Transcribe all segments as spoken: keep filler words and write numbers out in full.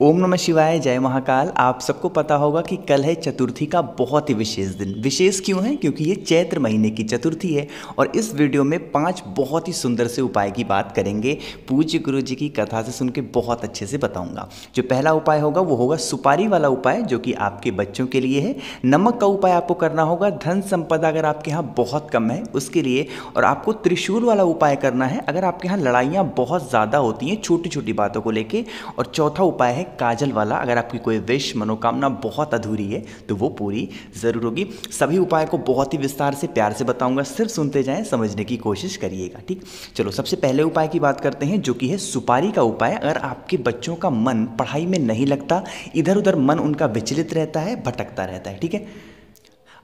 ओम नमः शिवाय, जय महाकाल। आप सबको पता होगा कि कल है चतुर्थी का बहुत ही विशेष दिन। विशेष क्यों है? क्योंकि ये चैत्र महीने की चतुर्थी है। और इस वीडियो में पांच बहुत ही सुंदर से उपाय की बात करेंगे। पूज्य गुरु जी की कथा से सुन के बहुत अच्छे से बताऊंगा। जो पहला उपाय होगा वो होगा सुपारी वाला उपाय, जो कि आपके बच्चों के लिए है। नमक का उपाय आपको करना होगा। धन संपदा अगर आपके यहाँ बहुत कम है उसके लिए। और आपको त्रिशूल वाला उपाय करना है अगर आपके यहाँ लड़ाइयाँ बहुत ज़्यादा होती हैं छोटी छोटी बातों को लेकर। और चौथा उपाय है काजल वाला, अगर आपकी कोई विश मनोकामना बहुत अधूरी है तो वो पूरी जरूर होगी। सभी उपाय को बहुत ही विस्तार से प्यार से बताऊंगा, सिर्फ सुनते जाएं, समझने की कोशिश करिएगा, ठीक। चलो सबसे पहले उपाय की बात करते हैं, जो कि है सुपारी का उपाय। अगर आपके बच्चों का मन पढ़ाई में नहीं लगता, इधर उधर मन उनका विचलित रहता है, भटकता रहता है, ठीक है।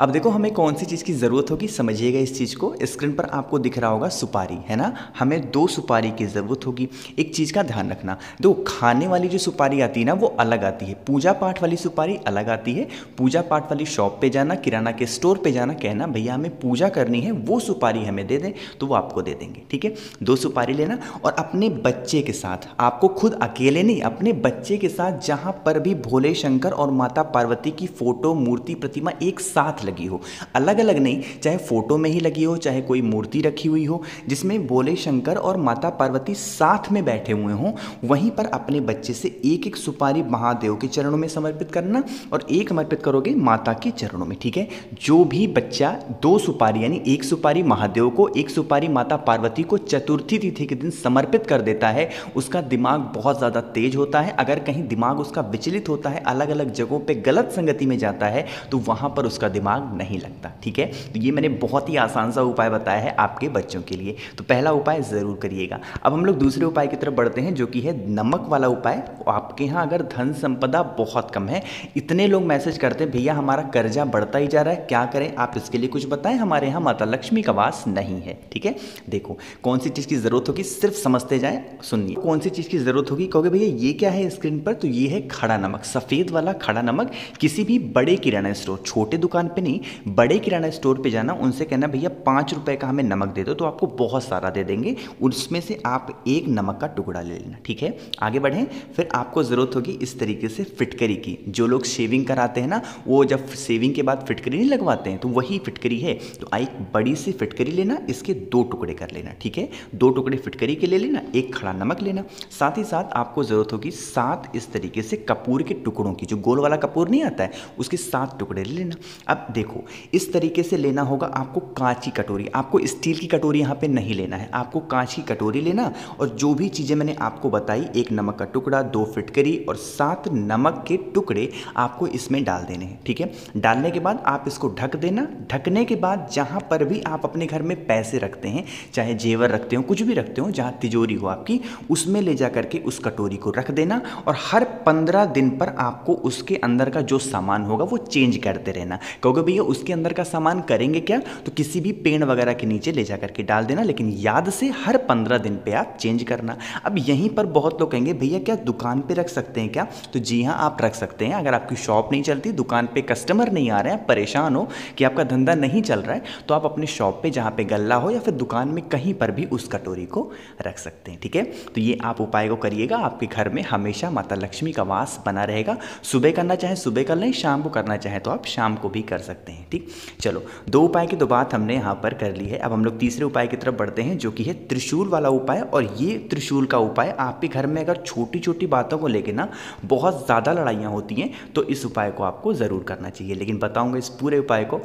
अब देखो हमें कौन सी चीज़ की ज़रूरत होगी, समझिएगा इस चीज़ को। स्क्रीन पर आपको दिख रहा होगा सुपारी, है ना। हमें दो सुपारी की ज़रूरत होगी। एक चीज़ का ध्यान रखना, दो खाने वाली जो सुपारी आती है ना वो अलग आती है, पूजा पाठ वाली सुपारी अलग आती है। पूजा पाठ वाली शॉप पे जाना, किराना के स्टोर पे जाना, कहना भैया हमें पूजा करनी है, वो सुपारी हमें दे दें, तो वो आपको दे देंगे, ठीक है। दो सुपारी लेना और अपने बच्चे के साथ, आपको खुद अकेले नहीं, अपने बच्चे के साथ जहाँ पर भी भोले शंकर और माता पार्वती की फ़ोटो, मूर्ति, प्रतिमा एक साथ लगी हो, अलग अलग नहीं, चाहे फोटो में ही लगी हो, चाहे कोई मूर्ति रखी हुई हो जिसमें भोले शंकर और माता पार्वती साथ में बैठे हुए हों, वहीं पर अपने बच्चे से एक एक सुपारी महादेव के चरणों में समर्पित करना और एक समर्पित करोगे माता के चरणों में, ठीक है। जो भी बच्चा दो सुपारी यानी एक सुपारी महादेव को, एक सुपारी माता पार्वती को चतुर्थी तिथि के दिन समर्पित कर देता है, उसका दिमाग बहुत ज़्यादा तेज होता है। अगर कहीं दिमाग उसका विचलित होता है, अलग अलग जगहों पर गलत संगति में जाता है, तो वहाँ पर उसका दिमाग नहीं लगता, ठीक है। तो ये मैंने बहुत ही आसान सा उपाय बताया है आपके बच्चों के लिए, तो पहला उपाय जरूर करिएगा। अब हम लोग दूसरे उपाय की तरफ बढ़ते हैं, जो कि है नमक वाला उपाय। आपके यहाँ अगर धन संपदा बहुत कम है, इतने लोग मैसेज करते हैं भैया हमारा कर्जा बढ़ता ही जा रहा है, क्या करें, आप इसके लिए कुछ बताएं, हमारे यहाँ माता लक्ष्मी का वास नहीं है, ठीक है। देखो कौन सी चीज़ की जरूरत होगी, सिर्फ समझते जाएं, सुनिए कौन सी चीज़ की जरूरत होगी। कहोगे भैया ये क्या है स्क्रीन पर, तो ये है खड़ा नमक, सफ़ेद वाला खड़ा नमक। किसी भी बड़े किराना स्टोर, छोटे दुकान पे नहीं, बड़े किराना स्टोर पे जाना, उनसे कहना भैया पाँच रुपए का हमें नमक दे दो, तो आपको बहुत सारा दे देंगे, उसमें से आप एक नमक का टुकड़ा ले लेना, ठीक है। आगे बढ़ें, फिर आपको ज़रूरत होगी इस तरीके से फिटकरी की। जो लोग शेविंग कराते हैं ना, वो जब शेविंग के बाद फिटकरी नहीं लगवाते हैं, तो वही फिटकरी है। तो एक बड़ी सी फिटकरी लेना, इसके दो टुकड़े कर लेना, ठीक है। दो टुकड़े फिटकरी के ले लेना, एक खड़ा नमक लेना। साथ ही साथ आपको ज़रूरत होगी सात इस तरीके से कपूर के टुकड़ों की, जो गोल वाला कपूर नहीं आता है उसके सात टुकड़े ले लेना। अब देखो इस तरीके से लेना होगा आपको कांच की कटोरी, आपको स्टील की कटोरी यहाँ पे नहीं लेना है, आपको कांच की कटोरी लेना। और जो भी चीज़ें मैंने आपको बताई, एक नमक का टुकड़ा, दो फिटकरी और सात नमक के टुकड़े, आपको इसमें डाल देने हैं, ठीक है। डालने के बाद आप इसको ढक देना। ढकने के बाद जहाँ पर भी आप अपने घर में पैसे रखते हैं, चाहे जेवर रखते हो, कुछ भी रखते हो, जहाँ तिजोरी हो आपकी, उसमें ले जा करके उस कटोरी को रख देना। और हर पंद्रह दिन पर आपको उसके अंदर का जो सामान होगा वो चेंज करते रहना। कहोगे भैया उसके अंदर का सामान करेंगे क्या, तो किसी भी पेड़ वगैरह के नीचे ले जा करके डाल देना, लेकिन याद से हर पंद्रह दिन पे आप चेंज करना। अब यहीं पर बहुत लोग कहेंगे भैया क्या दुकान पे रख सकते हैं क्या, तो जी हाँ आप रख सकते हैं। अगर आपकी शॉप नहीं चलती, दुकान पे कस्टमर नहीं आ रहे हैं, परेशान हो कि आपका धंधा नहीं चल रहा है, तो आप अपने शॉप पर जहाँ पर गल्ला हो या फिर दुकान में कहीं पर भी उस कटोरी को रख सकते हैं, ठीक है। तो ये आप उपाय को करिएगा, आपके घर में हमेशा माता लक्ष्मी का वास बना रहेगा। सुबह करना चाहे सुबह कर लें, शाम को करना चाहे तो आप शाम को भी कर सकते हैं, ठीक। चलो दो उपाय की तो बात हमने यहाँ पर कर ली है। अब हम लोग तीसरे उपाय की तरफ बढ़ते हैं, जो कि है त्रिशूल वाला उपाय। और ये त्रिशूल का उपाय आपके घर में अगर छोटी छोटी बातों को लेकर ना बहुत ज़्यादा लड़ाइयाँ होती हैं, तो इस उपाय को आपको ज़रूर करना चाहिए। लेकिन बताऊँगा इस पूरे उपाय को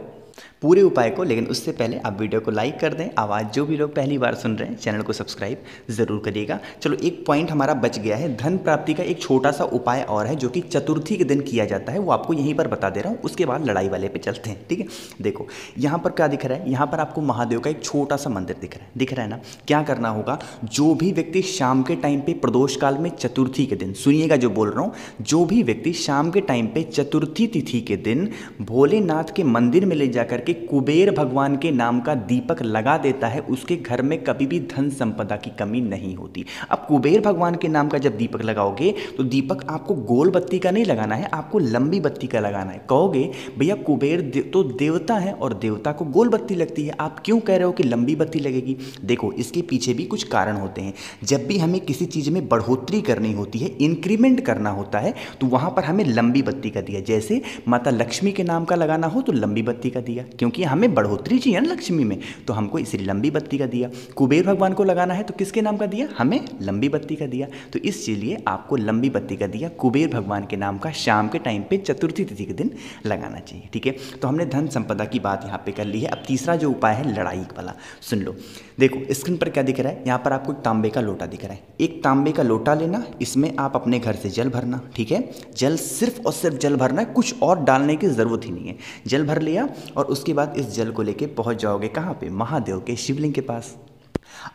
पूरे उपाय को लेकिन उससे पहले आप वीडियो को लाइक कर दें। आवाज़ जो भी लोग पहली बार सुन रहे हैं, चैनल को सब्सक्राइब ज़रूर करिएगा। चलो एक पॉइंट हमारा बच गया है। धन प्राप्ति का एक छोटा सा उपाय और है, जो कि चतुर्थी के दिन किया जाता है, वो आपको यहीं पर बता दे रहा हूँ। उसके बाद लड़ाई वाले पे चलते हैं, ठीक है। देखो यहाँ पर क्या दिख रहा है, यहाँ पर आपको महादेव का एक छोटा सा मंदिर दिख रहा है, दिख रहा है ना। क्या करना होगा, जो भी व्यक्ति शाम के टाइम पर प्रदोष काल में चतुर्थी के दिन, सुनिएगा जो बोल रहा हूँ, जो भी व्यक्ति शाम के टाइम पर चतुर्थी तिथि के दिन भोलेनाथ के मंदिर में ले जा करके करके कुबेर भगवान के नाम का दीपक लगा देता है, उसके घर में कभी भी धन संपदा की कमी नहीं होती। अब कुबेर भगवान के नाम का जब दीपक लगाओगे तो दीपक आपको गोल बत्ती का नहीं लगाना है, आपको लंबी बत्ती का लगाना है। कहोगे भैया कुबेर तो देवता है और देवता को गोल बत्ती लगती है, आप क्यों कह रहे हो कि लंबी बत्ती लगेगी? देखो इसके पीछे भी कुछ कारण होते हैं। जब भी हमें किसी चीज़ में बढ़ोतरी करनी होती है, इंक्रीमेंट करना होता है, तो वहाँ पर हमें लंबी बत्ती का दिया, जैसे माता लक्ष्मी के नाम का लगाना हो तो लंबी बत्ती का दिया, क्योंकि हमें बढ़ोतरी चाहिए ना लक्ष्मी में, तो हमको इसे लंबी बत्ती का दिया। कुबेर भगवान को लगाना है तो किसके नाम का दिया? हमें लंबी बत्ती का दिया। तो इसलिए आपको लंबी बत्ती का दिया कुबेर भगवान के नाम का शाम के टाइम पे चतुर्थी तिथि के दिन लगाना चाहिए। ठीक है, तो हमने धन संपदा की बात यहाँ पे कर ली है। अब तीसरा जो उपाय है लड़ाई वाला, सुन लो। देखो स्क्रीन पर क्या दिख रहा है, यहाँ पर आपको एक तांबे का लोटा दिख रहा है। एक तांबे का लोटा लेना, इसमें आप अपने घर से जल भरना। ठीक है, जल सिर्फ और सिर्फ जल भरना है, कुछ और डालने की ज़रूरत ही नहीं है। जल भर लिया और उसके बाद इस जल को लेके पहुँच जाओगे कहाँ पे? महादेव के शिवलिंग के पास।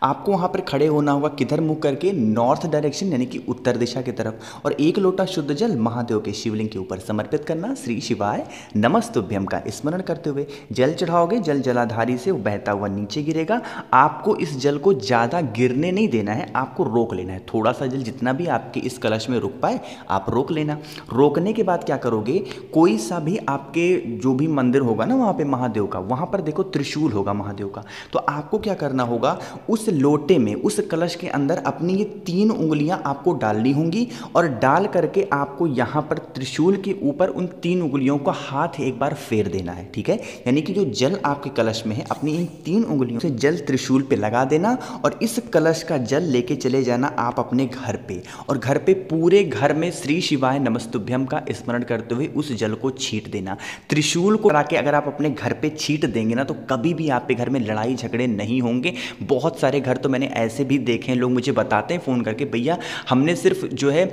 आपको वहाँ पर खड़े होना होगा, किधर मुँह करके? नॉर्थ डायरेक्शन, यानी कि उत्तर दिशा की तरफ, और एक लोटा शुद्ध जल महादेव के शिवलिंग के ऊपर समर्पित करना। श्री शिवाय नमस्तुभ्यम का स्मरण करते हुए जल चढ़ाओगे। जल जलाधारी से बहता हुआ नीचे गिरेगा। आपको इस जल को ज़्यादा गिरने नहीं देना है, आपको रोक लेना है। थोड़ा सा जल जितना भी आपके इस कलश में रुक पाए आप रोक लेना। रोकने के बाद क्या करोगे, कोई सा भी आपके जो भी मंदिर होगा ना वहाँ पर महादेव का, वहाँ पर देखो त्रिशूल होगा महादेव का, तो आपको क्या करना होगा, उस लोटे में, उस कलश के अंदर अपनी ये तीन उंगलियां आपको डालनी होंगी, और डाल करके आपको यहाँ पर त्रिशूल के ऊपर उन तीन उंगलियों का हाथ एक बार फेर देना है। ठीक है, यानी कि जो जल आपके कलश में है अपनी इन तीन उंगलियों से जल त्रिशूल पे लगा देना, और इस कलश का जल लेके चले जाना आप अपने घर पे, और घर पे पूरे घर में श्री शिवाय नमस्तुभ्यम का स्मरण करते हुए उस जल को छींट देना। त्रिशूल को लाके अगर आप अपने घर पर छींट देंगे ना, तो कभी भी आपके घर में लड़ाई झगड़े नहीं होंगे। बहुत सारे घर तो मैंने ऐसे भी देखे हैं, लोग मुझे बताते हैं फ़ोन करके, भैया हमने सिर्फ जो है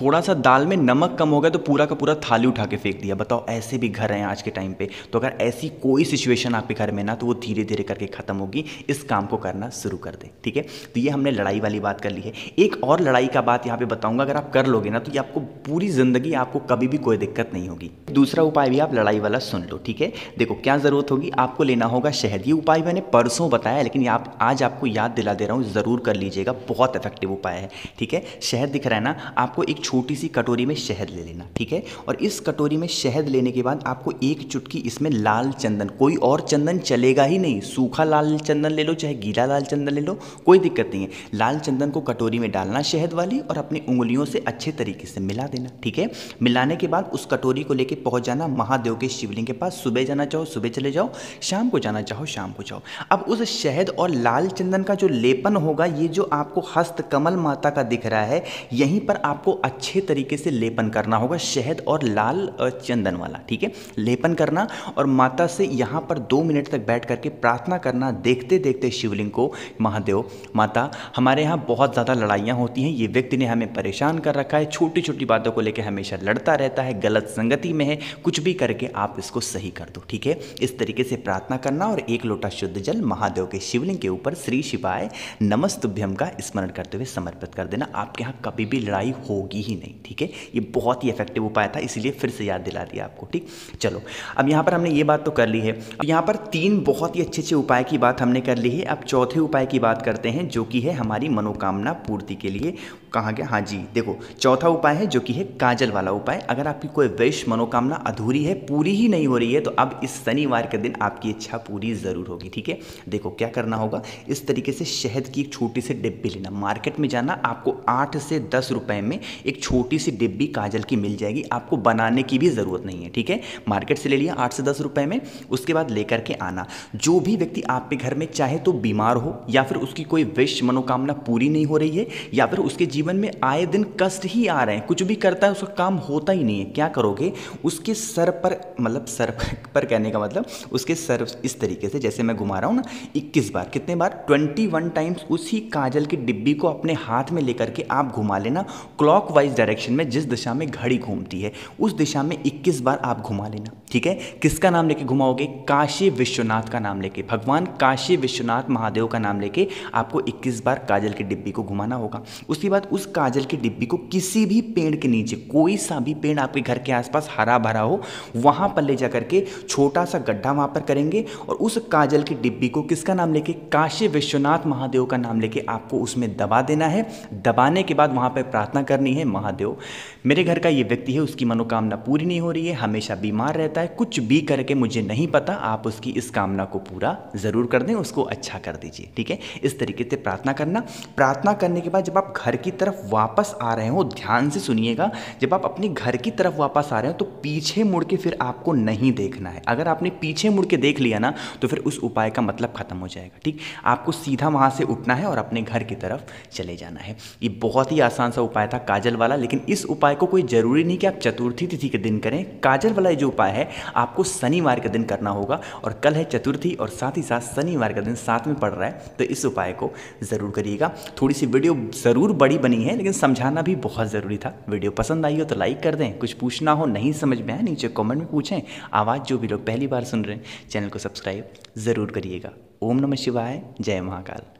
थोड़ा सा दाल में नमक कम हो गया तो पूरा का पूरा थाली उठा के फेंक दिया। बताओ, ऐसे भी घर हैं आज के टाइम पे। तो अगर ऐसी कोई सिचुएशन आपके घर में ना, तो वो धीरे धीरे करके ख़त्म होगी। इस काम को करना शुरू कर दे। ठीक है, तो ये हमने लड़ाई वाली बात कर ली है। एक और लड़ाई का बात यहाँ पर बताऊँगा, अगर आप कर लोगे ना तो ये आपको पूरी ज़िंदगी आपको कभी भी कोई दिक्कत नहीं होगी। दूसरा उपाय भी आप लड़ाई वाला सुन लो। ठीक है, देखो क्या ज़रूरत होगी, आपको लेना होगा शहद। ये उपाय मैंने परसों बताया, लेकिन आप आज आपको याद दिला दे रहा हूँ, ज़रूर कर लीजिएगा, बहुत इफेक्टिव उपाय है। ठीक है, शहद दिख रहा है ना आपको, एक छोटी सी कटोरी में शहद ले लेना। ठीक है, और इस कटोरी में शहद लेने के बाद आपको एक चुटकी इसमें लाल चंदन, कोई और चंदन चलेगा ही नहीं, सूखा लाल चंदन ले लो चाहे गीला लाल चंदन ले लो, कोई दिक्कत नहीं है। लाल चंदन को कटोरी में डालना शहद वाली, और अपनी उंगलियों से अच्छे तरीके से मिला देना। ठीक है, मिलाने के बाद उस कटोरी को लेकर पहुँच जाना महादेव के शिवलिंग के पास। सुबह जाना चाहो सुबह चले जाओ, शाम को जाना चाहो शाम को जाओ। अब उस शहद और लाल चंदन का जो लेपन होगा, ये जो आपको हस्त कमल माता का दिख रहा है, यहीं पर आपको अच्छे तरीके से लेपन करना होगा, शहद और लाल चंदन वाला। ठीक है, लेपन करना और माता से यहाँ पर दो मिनट तक बैठ करके प्रार्थना करना, देखते देखते शिवलिंग को, महादेव माता हमारे यहाँ बहुत ज़्यादा लड़ाइयाँ होती हैं, ये व्यक्ति ने हमें परेशान कर रखा है, छोटी छोटी बातों को लेकर हमेशा लड़ता रहता है, गलत संगति में है, कुछ भी करके आप इसको सही कर दो। ठीक है, इस तरीके से प्रार्थना करना, और एक लोटा शुद्ध जल महादेव के शिवलिंग के ऊपर श्री शिवाय नमस्तुभ्यम का स्मरण करते हुए समर्पित कर देना। आपके यहाँ कभी भी लड़ाई होगी ही नहीं। ठीक है, ये बहुत ही इफेक्टिव उपाय था, इसलिए फिर से याद दिला दिया आपको। ठीक, चलो अब यहाँ पर हमने ये बात तो कर ली है। अब यहाँ पर तीन बहुत ही अच्छे अच्छे उपाय की बात हमने कर ली है। अब चौथे उपाय की बात करते हैं, जो कि है हमारी मनोकामना पूर्ति के लिए। कहाँ गया? हाँ जी, देखो चौथा उपाय है जो कि है काजल वाला उपाय। अगर आपकी कोई विश मनोकामना अधूरी है, पूरी ही नहीं हो रही है, तो अब इस शनिवार के दिन आपकी इच्छा पूरी ज़रूर होगी। ठीक है, देखो क्या करना होगा, इस तरीके से शहद की एक छोटी सी डिब्बी लेना, मार्केट में जाना, आपको आठ से दस रुपए में एक छोटी सी डिब्बी काजल की मिल जाएगी, आपको बनाने की भी ज़रूरत नहीं है। ठीक है, मार्केट से ले लिया आठ से दस रुपए में, उसके बाद लेकर के आना। जो भी व्यक्ति आपके घर में चाहे तो बीमार हो, या फिर उसकी कोई विश मनोकामना पूरी नहीं हो रही है, या फिर उसके जीवन में आए दिन कष्ट ही आ रहे हैं, कुछ भी करता है उसका काम होता ही नहीं है, क्या करोगे, उसके सर पर, मतलब सर पर कहने का मतलब उसके सर इस तरीके से जैसे मैं घुमा रहा हूँ ना इक्कीस बार, कितने बार? बार इक्कीस टाइम्स उसी काजल की डिब्बी को अपने हाथ में लेकर के आप घुमा लेना क्लॉकवाइज डायरेक्शन में, जिस दिशा में घड़ी घूमती है उस दिशा में इक्कीस बार आप घुमा लेना। ठीक है, किसका नाम लेके घुमाओगे? काशी विश्वनाथ का नाम लेके, भगवान काशी विश्वनाथ महादेव का नाम लेके आपको इक्कीस बार काजल की डिब्बी को घुमाना होगा। उसके बाद उस काजल की डिब्बी को किसी भी पेड़ के नीचे, कोई सा भी पेड़ आपके घर के आसपास हरा भरा हो, वहां पर ले जा करके छोटा सा गड्ढा वहां पर करेंगे और उस काजल की डिब्बी को किसका नाम लेके, काशी विश्वनाथ महादेव का नाम लेके आपको उसमें दबा देना है। दबाने के बाद वहां पर प्रार्थना करनी है, महादेव मेरे घर का ये व्यक्ति है, उसकी मनोकामना पूरी नहीं हो रही है, हमेशा बीमार रहता है, कुछ भी करके मुझे नहीं पता, आप उसकी इस कामना को पूरा जरूर कर दें, उसको अच्छा कर दीजिए। ठीक है, इस तरीके से प्रार्थना करना। प्रार्थना करने के बाद जब आप घर की तरफ वापस आ रहे हो, ध्यान से सुनिएगा, जब आप अपने घर की तरफ वापस आ रहे हो तो पीछे मुड़ के फिर आपको नहीं देखना है। अगर आपने पीछे मुड़ के देख लिया ना तो फिर उस उपाय का मतलब खत्म हो जाएगा। ठीक, आपको सीधा वहां से उठना है और अपने घर की तरफ चले जाना है। ये बहुत ही आसान सा उपाय था काजल वाला, लेकिन इस उपाय को कोई जरूरी नहीं कि आप चतुर्थी तिथि के दिन करें। काजल वाला जो उपाय है आपको शनिवार के दिन करना होगा और कल है चतुर्थी और साथ ही साथ शनिवार का दिन साथ में पड़ रहा है, तो इस उपाय को जरूर करिएगा। थोड़ी सी वीडियो ज़रूर बड़ी बनी है लेकिन समझाना भी बहुत ज़रूरी था। वीडियो पसंद आई हो तो लाइक कर दें, कुछ पूछना हो नहीं समझ में आया नीचे कमेंट में पूछें। आवाज़ जो भी लोग पहली बार सुन रहे हैं चैनल को सब्सक्राइब ज़रूर करिएगा। ओम नमः शिवाय, जय महाकाल।